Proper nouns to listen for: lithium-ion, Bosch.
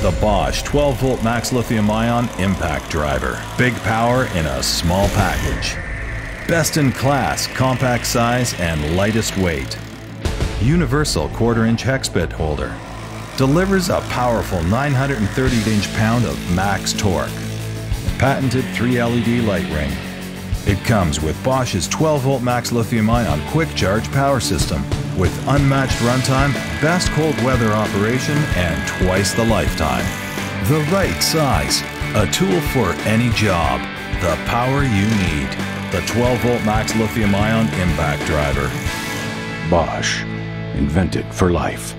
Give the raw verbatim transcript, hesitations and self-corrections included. The Bosch twelve volt max lithium-ion impact driver. Big power in a small package. Best in class, compact size and lightest weight. Universal quarter inch hex bit holder. Delivers a powerful nine hundred thirty inch pound of max torque. Patented three L E D light ring. It comes with Bosch's twelve volt max lithium-ion quick charge power system with unmatched runtime, best cold weather operation, and twice the lifetime. The right size, a tool for any job, the power you need. The twelve volt max lithium-ion impact driver. Bosch, invented for life.